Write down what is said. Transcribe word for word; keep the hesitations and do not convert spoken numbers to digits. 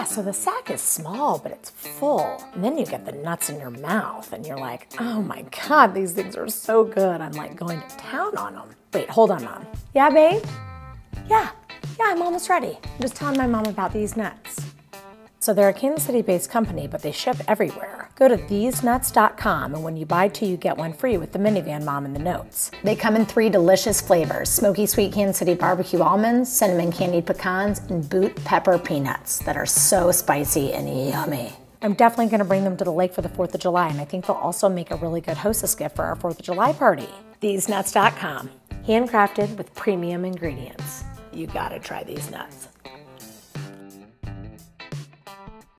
Yeah, so the sack is small, but it's full. And then you get the nuts in your mouth and you're like, oh my God, these things are so good. I'm like going to town on them. Wait, hold on, Mom. Yeah, babe? Yeah, yeah, I'm almost ready. I'm just telling my mom about these nuts. So they're a Kansas City-based company, but they ship everywhere. Go to these nuts dot com, and when you buy two, you get one free with the minivan mom and the notes. They come in three delicious flavors: smoky sweet Kansas City barbecue almonds, cinnamon candied pecans, and bhut pepper peanuts that are so spicy and yummy. I'm definitely gonna bring them to the lake for the fourth of July, and I think they'll also make a really good hostess gift for our fourth of July party. these nuts dot com, handcrafted with premium ingredients. You gotta try these nuts.